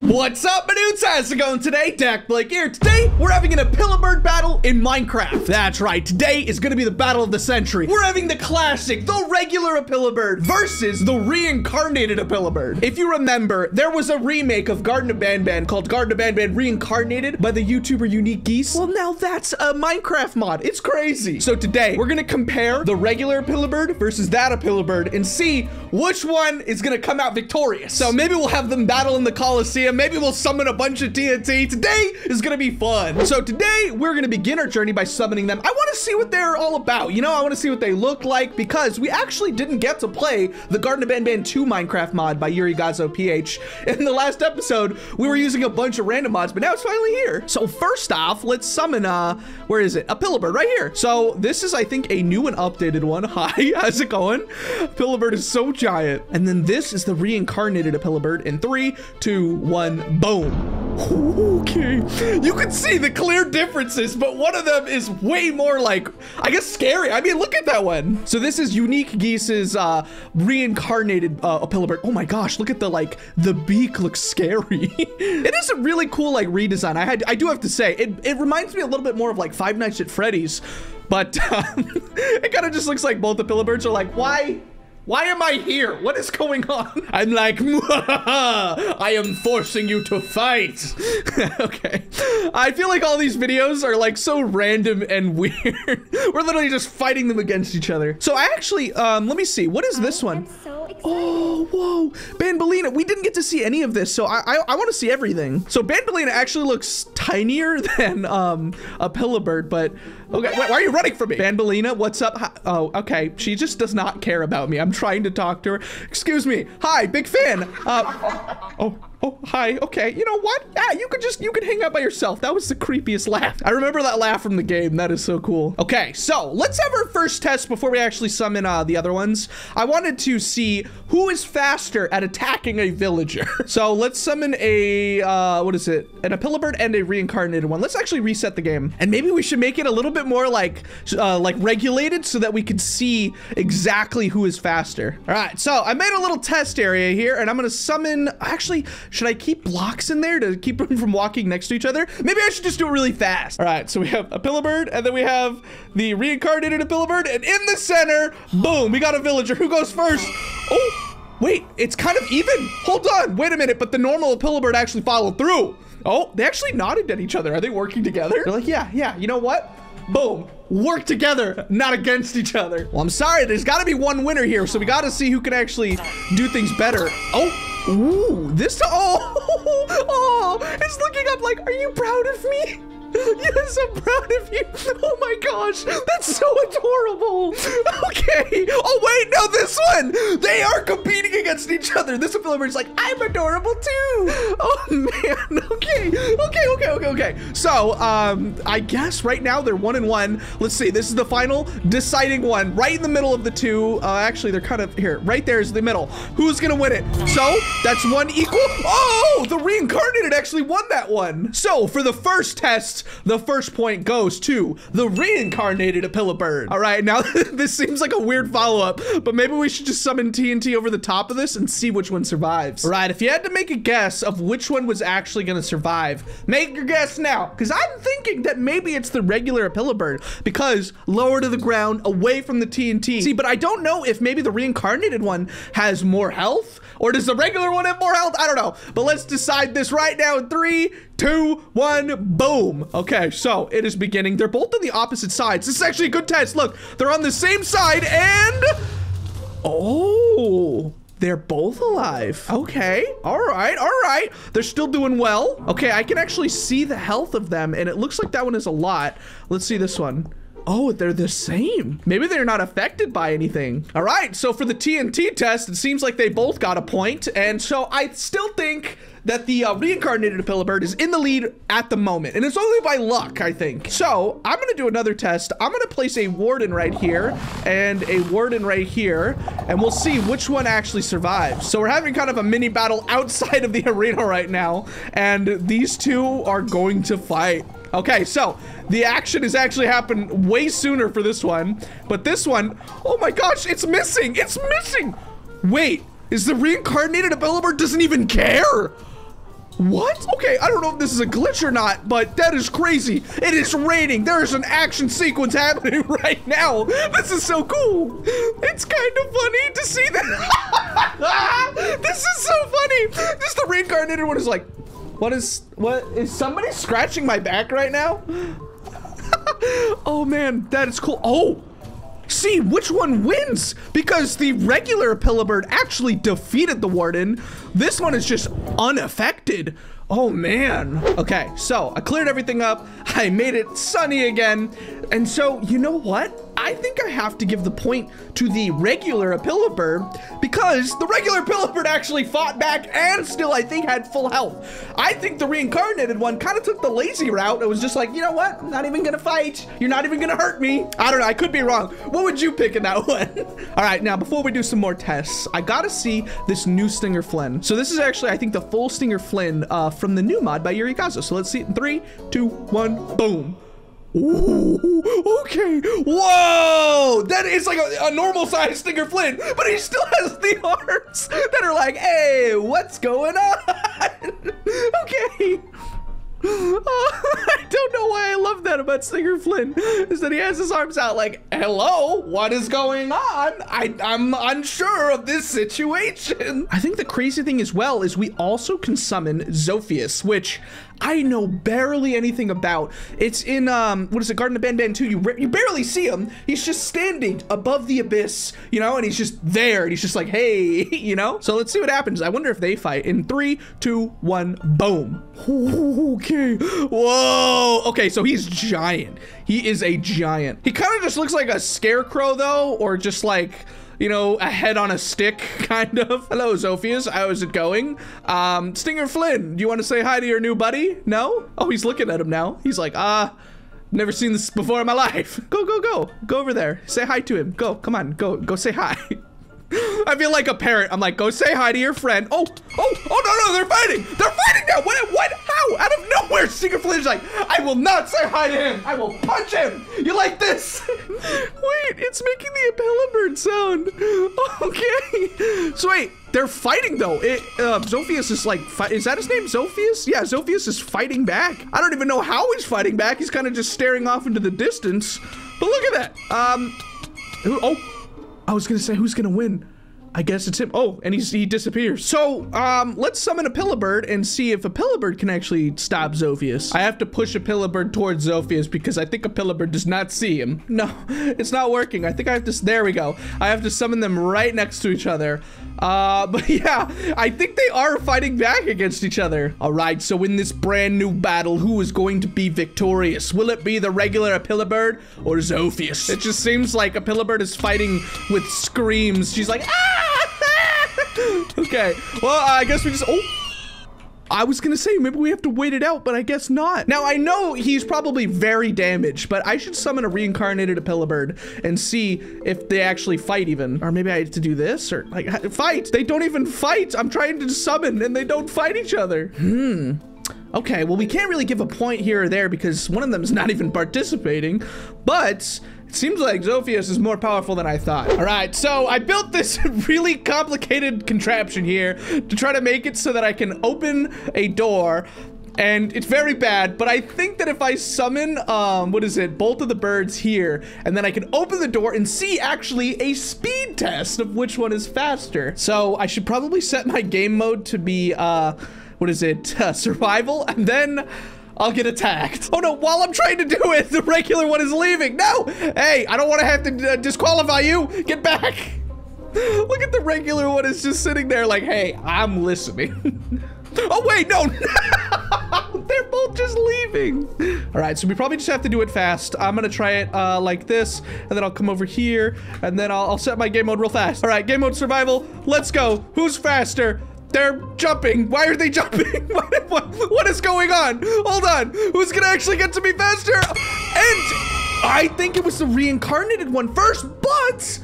What's up, my dudes? How's it going today? Dak Blake here. Today, we're having an Opila Bird battle in Minecraft. That's right, today is gonna be the battle of the century. We're having the classic, the regular Opila Bird versus the reincarnated Opila Bird. If you remember, there was a remake of Garden of Banban called Garden of Banban Reincarnated by the YouTuber Unique Geese. Well, now that's a Minecraft mod. It's crazy. So today, we're gonna compare the regular Opila Bird versus that Opila Bird and see which one is gonna come out victorious. So maybe we'll have them battle in the Coliseum. Maybe we'll summon a bunch of TNT. Today is gonna be fun. So today we're gonna begin our journey by summoning them. I wanna see what they're all about. You know, I wanna see what they look like because we actually didn't get to play the Garden of Banban 2 Minecraft mod by YuriGazoPH. In the last episode, we were using a bunch of random mods, but now it's finally here. So first off, let's summon, where is it? Opila Bird right here. So this is, I think, a new and updated one. Hi, how's it going? Opila Bird is so giant. And then this is the reincarnated Opila Bird in 3, 2, 1, boom. Okay, you can see the clear differences, but one of them is way more like, I guess, scary. I mean, look at that one. So this is Unique Geese's reincarnated Opila Bird. Oh my gosh, look at the, like, the beak looks scary. It is a really cool, like, redesign. I do have to say, it reminds me a little bit more of, like, Five Nights at Freddy's, but it kind of just looks like both the Opila Birds are like, why am I here? What is going on? I'm like, I am forcing you to fight. Okay. I feel like all these videos are like so random and weird. We're literally just fighting them against each other. So I actually, let me see. What is this one? Oh, whoa. Bambolina. We didn't get to see any of this, so I want to see everything. So Bambolina actually looks tinier than Opila Bird, but okay. Wait, why are you running from me? Bambolina, what's up? Hi. Oh, okay. She just does not care about me. I'm trying to talk to her. Excuse me. Hi, big fan. Oh, hi. Okay. You know what? Yeah, you could hang out by yourself. That was the creepiest laugh. I remember that laugh from the game. That is so cool. Okay, so let's have our first test before we actually summon the other ones. I wanted to see who is faster at attacking a villager. So let's summon a, what is it? An Opila Bird and a reincarnated one. Let's actually reset the game. And maybe we should make it a little bit more like regulated so that we could see exactly who is faster. All right, so I made a little test area here and I'm gonna summon, actually, should I keep blocks in there to keep them from walking next to each other? Maybe I should just do it really fast. All right, so we have Opila Bird, and then we have the reincarnated Opila Bird, and in the center, boom, we got a villager. Who goes first? Oh, wait, it's kind of even. Hold on, wait a minute, but the normal Opila Bird actually followed through. Oh, they actually nodded at each other. Are they working together? They're like, yeah, you know what? Boom. Work together, not against each other. Well, I'm sorry, there's gotta be one winner here, so we gotta see who can actually do things better. Oh. Ooh, this, oh, it's looking up like, are you proud of me? Yes, I'm proud of you. Oh my gosh, that's so adorable. Okay, oh wait, no, this one. They are competing against each other. This Opila Bird's like, I'm adorable too. Oh man, okay. So, I guess right now they're 1-1. Let's see, this is the final deciding one, right in the middle of the two. Actually, they're kind of here. Right there is the middle. Who's gonna win it? So, that's one equal. Oh, the reincarnated actually won that one. So, for the first test, the first point goes to the reincarnated Opila Bird. All right, now this seems like a weird follow-up, but maybe we should just summon TNT over the top of this and see which one survives. All right, if you had to make a guess of which one was actually gonna survive, make your guess now, because I'm thinking that maybe it's the regular Opila Bird because lower to the ground, away from the TNT. See, but I don't know if maybe the reincarnated one has more health, or does the regular one have more health? I don't know, but let's decide this right now in 3, 2, 1, boom. Okay, so it is beginning. They're both on the opposite sides. This is actually a good test. Look, they're on the same side and, oh, they're both alive. Okay, all right. They're still doing well. Okay, I can actually see the health of them and it looks like that one is a lot. Let's see this one. Oh, they're the same. Maybe they're not affected by anything. All right, so for the TNT test, it seems like they both got a point. And so I still think that the reincarnated Opila Bird is in the lead at the moment. And it's only by luck, I think. So I'm gonna do another test. I'm gonna place a warden right here and a warden right here. And we'll see which one actually survives. So we're having kind of a mini battle outside of the arena right now. And these two are going to fight. Okay, so the action has actually happened way sooner for this one, but this one, oh my gosh, it's missing, it's missing. Wait, is the reincarnated Opila Bird doesn't even care? What? Okay, I don't know if this is a glitch or not, but that is crazy. It is raining. There is an action sequence happening right now. This is so cool. It's kind of funny to see that. This is so funny. Just the reincarnated one is like, what is somebody scratching my back right now? Oh man, that is cool. Oh, see which one wins, because the regular Opila Bird actually defeated the warden. This one is just unaffected. Oh man. Okay, so I cleared everything up. I made it sunny again. And so, you know what? I think I have to give the point to the regular Opila Bird, because the regular Opila Bird actually fought back and still, I think, had full health. I think the reincarnated one kind of took the lazy route. It was just like, you know what? I'm not even gonna fight. You're not even gonna hurt me. I don't know, I could be wrong. What would you pick in that one? All right, now before we do some more tests, I gotta see this new Stinger Flynn. So this is actually, I think, the full Stinger Flynn from the new mod by YuriGazo. So let's see it in 3, 2, 1, boom. Ooh, okay. Whoa! That is like a normal sized Stinger Flynn, but he still has the arms that are like, hey, what's going on? Okay. I don't know why I love that about Stinger Flynn, is that he has his arms out like, hello, what is going on? I'm unsure of this situation. I think the crazy thing as well is we also can summon Zophius, which I know barely anything about. It's in, what is it, Garden of Banban 2. You barely see him. He's just standing above the abyss, you know, and he's just there. And he's just like, hey, you know? So let's see what happens. I wonder if they fight in 3, 2, 1, boom. Okay. Whoa. Okay, so he's giant. He is a giant. He kind of just looks like a scarecrow, though, or just like, you know, a head on a stick, kind of. Hello, Zophius, how is it going? Stinger Flynn, do you want to say hi to your new buddy? No? Oh, he's looking at him now. He's like, never seen this before in my life. Go, go, go, go over there. Say hi to him. Go, come on, go, go say hi. I feel like a parent. I'm like, go say hi to your friend. Oh, no, they're fighting. They're fighting now. What, how? Out of nowhere, Stinger Flynn is like, I will not say hi to him. I will punch him. You like this? Wait, it's making the Opila Bird sound. Okay. So wait, they're fighting though. Zophius is like, is that his name, Zophius? Yeah, Zophius is fighting back. I don't even know how he's fighting back. He's kind of just staring off into the distance. But look at that. I was gonna say, who's gonna win? I guess it's him. Oh, and he disappears. So, let's summon Opila Bird and see if Opila Bird can actually stop Zophius. I have to push Opila Bird towards Zophius because I think Opila Bird does not see him. No, it's not working. I think I have to, there we go. I have to summon them right next to each other. But yeah, I think they are fighting back against each other. All right, so in this brand new battle, who is going to be victorious? Will it be the regular Opila Bird or Zophius? It just seems like Opila Bird is fighting with screams. She's like, ah! Okay, well, I guess we just, oh. I was gonna say, maybe we have to wait it out, but I guess not. Now, I know he's probably very damaged, but I should summon a reincarnated Opila Bird and see if they actually fight even. Or maybe I have to do this, or like, fight. They don't even fight. I'm trying to summon and they don't fight each other. Okay, well, we can't really give a point here or there because one of them is not even participating, but it seems like Zophius is more powerful than I thought. All right, so I built this really complicated contraption here to try to make it so that I can open a door, and it's very bad, but I think that if I summon, what is it, both of the birds here, and then I can open the door and see actually a speed test of which one is faster. So I should probably set my game mode to be, what is it, survival, and then I'll get attacked. Oh no, while I'm trying to do it, the regular one is leaving. No, hey, I don't want to have to disqualify you. Get back. Look at the regular one is just sitting there like, hey, I'm listening. Oh wait, no. They're both just leaving. All right, so we probably just have to do it fast. I'm gonna try it like this, and then I'll come over here, and then I'll set my game mode real fast. All right, game mode survival, let's go. Who's faster? They're jumping. Why are they jumping? What is going on? Hold on. Who's gonna actually get to me faster? And I think it was the reincarnated one first, but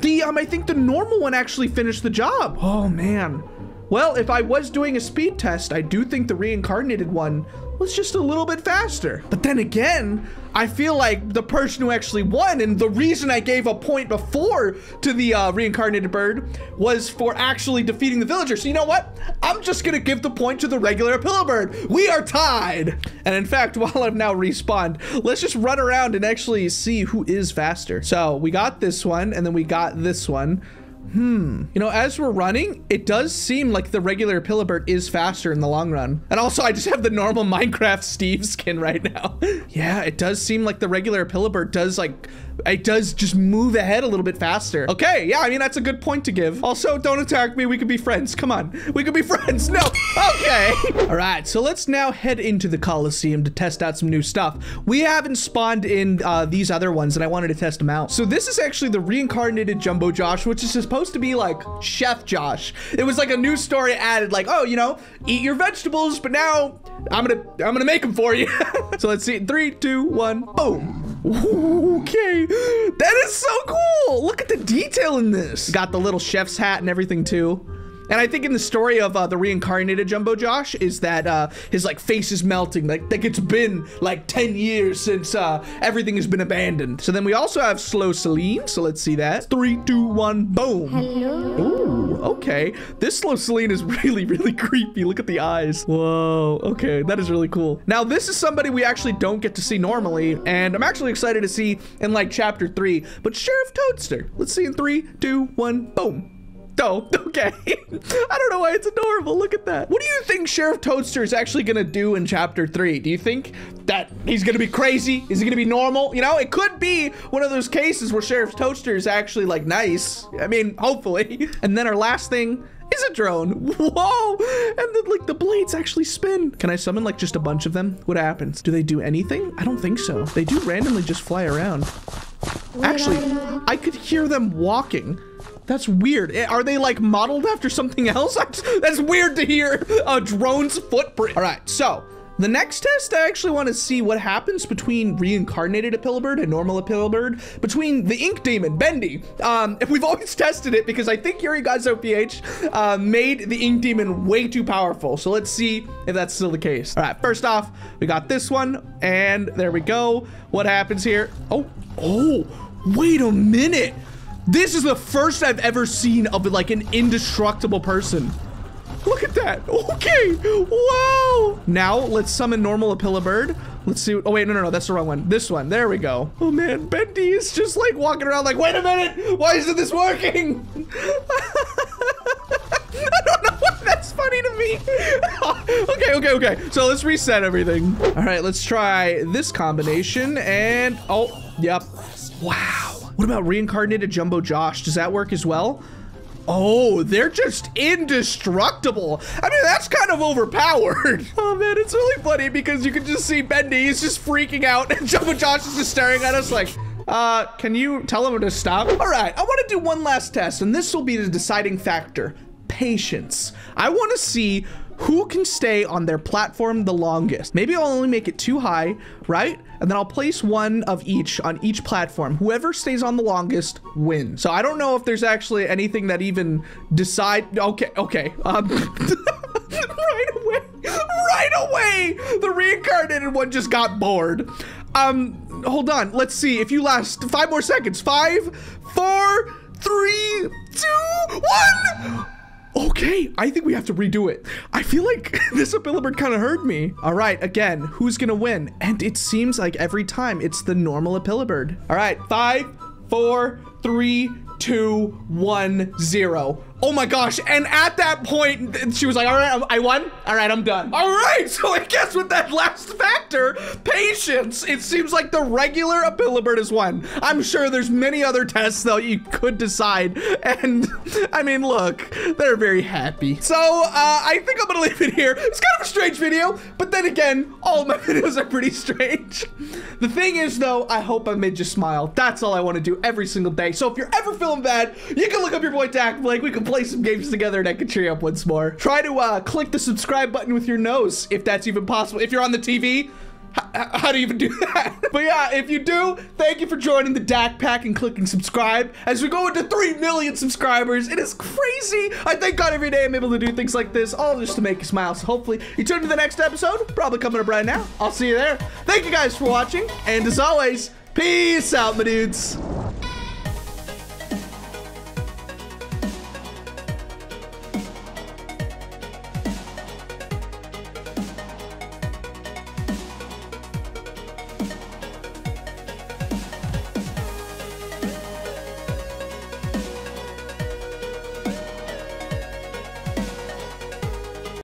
the I think the normal one actually finished the job. Oh man. Well, if I was doing a speed test, I do think the reincarnated one was just a little bit faster. But then again, I feel like the person who actually won, and the reason I gave a point before to the reincarnated bird, was for actually defeating the villager. So you know what? I'm just gonna give the point to the regular Opila bird. We are tied. And in fact, while I've now respawned, let's just run around and actually see who is faster. So we got this one, and then we got this one. You know, as we're running, it does seem like the regular Opila bird is faster in the long run. And also, I just have the normal Minecraft Steve skin right now. Yeah, it does seem like the regular Opila bird does, like, it does just move ahead a little bit faster. Okay, yeah, I mean, that's a good point to give. Also, don't attack me. We could be friends. Come on. We could be friends. No. Okay. All right, so let's now head into the Coliseum to test out some new stuff. We haven't spawned in these other ones, and I wanted to test them out. So this is actually the reincarnated Jumbo Josh, which is supposed to be like Chef Josh. It was like a new story added, like, oh, you know, eat your vegetables, but now I'm gonna make them for you. So let's see. 3, 2, 1, boom. Okay, that is so cool. Look at the detail in this. Got the little chef's hat and everything too. And I think in the story of the reincarnated Jumbo Josh is that his like face is melting, like it's been like 10 years since everything has been abandoned. So then we also have Slow Celine. So let's see that. 3, 2, 1, boom. Hello. Ooh, okay. This Slow Celine is really, really creepy. Look at the eyes. Whoa. Okay, that is really cool. Now this is somebody we actually don't get to see normally, and I'm actually excited to see in like chapter 3. But Sheriff Toadster. Let's see in 3, 2, 1, boom. Oh, okay. I don't know why it's adorable. Look at that. What do you think Sheriff Toadster is actually gonna do in chapter 3? Do you think that he's gonna be crazy? Is he gonna be normal? You know, it could be one of those cases where Sheriff Toadster is actually like nice. I mean, hopefully. And then our last thing is a drone. Whoa. And then like the blades actually spin. Can I summon like just a bunch of them? What happens? Do they do anything? I don't think so. They do randomly just fly around. Actually, I could hear them walking. That's weird. Are they like modeled after something else? That's weird to hear a drone's footprint. All right, so the next test, I actually want to see what happens between reincarnated Opila bird and normal Opila bird, between the Ink Demon, Bendy. If we've always tested it, because I think YuriGazoPH made the Ink Demon way too powerful. So let's see if that's still the case. All right, first off, we got this one, and there we go. What happens here? Oh, wait a minute. This is the first I've ever seen of like an indestructible person. Look at that. Okay. Wow. Now let's summon normal Opila bird. Let's see. Oh, wait, no, that's the wrong one. This one. There we go. Oh, man. Bendy is just like walking around like, wait a minute. Why isn't this working? I don't know why that's funny to me. Okay. So let's reset everything. All right, let's try this combination. And oh, yep. Wow. What about reincarnated Jumbo Josh? Does that work as well? Oh, they're just indestructible. I mean, that's kind of overpowered. Oh man, it's really funny because you can just see Bendy is just freaking out and Jumbo Josh is just staring at us like, can you tell him to stop? All right, I want to do one last test, and this will be the deciding factor, patience. I want to see who can stay on their platform the longest. Maybe I'll only make it 2 high, right? And then I'll place one of each on each platform. Whoever stays on the longest wins. So I don't know if there's actually anything that even decide. Okay. Right away, the reincarnated one just got bored. Hold on, let's see if you last 5 more seconds. 5, 4, 3, 2, 1. Okay, I think we have to redo it. I feel like this Opila bird kind of heard me. All right, again, who's gonna win? And it seems like every time it's the normal Opila bird. All right, 5, 4, 3, 2, 1, 0. Oh my gosh, and at that point, she was like, all right, I won. All right, I'm done. All right, so I guess with that last factor, patience, it seems like the regular Opila bird is won. I'm sure there's many other tests though you could decide. And I mean, look, they're very happy. So I think I'm gonna leave it here. It's kind of a strange video, but then again, all my videos are pretty strange. The thing is though, I hope I made you smile. That's all I wanna do every single day. So if you're ever feeling bad, you can look up your boy Dak Blake. We can play some games together and I can cheer you up once more. Try to click the subscribe button with your nose if that's even possible. If you're on the TV, How do you even do that? But yeah, if you do, thank you for joining the Dakpack and clicking subscribe. As we go into 3 million subscribers, it is crazy. I thank God every day I'm able to do things like this, all just to make you smile. So hopefully you tune into the next episode, probably coming up right now. I'll see you there. Thank you guys for watching, and as always, peace out, my dudes.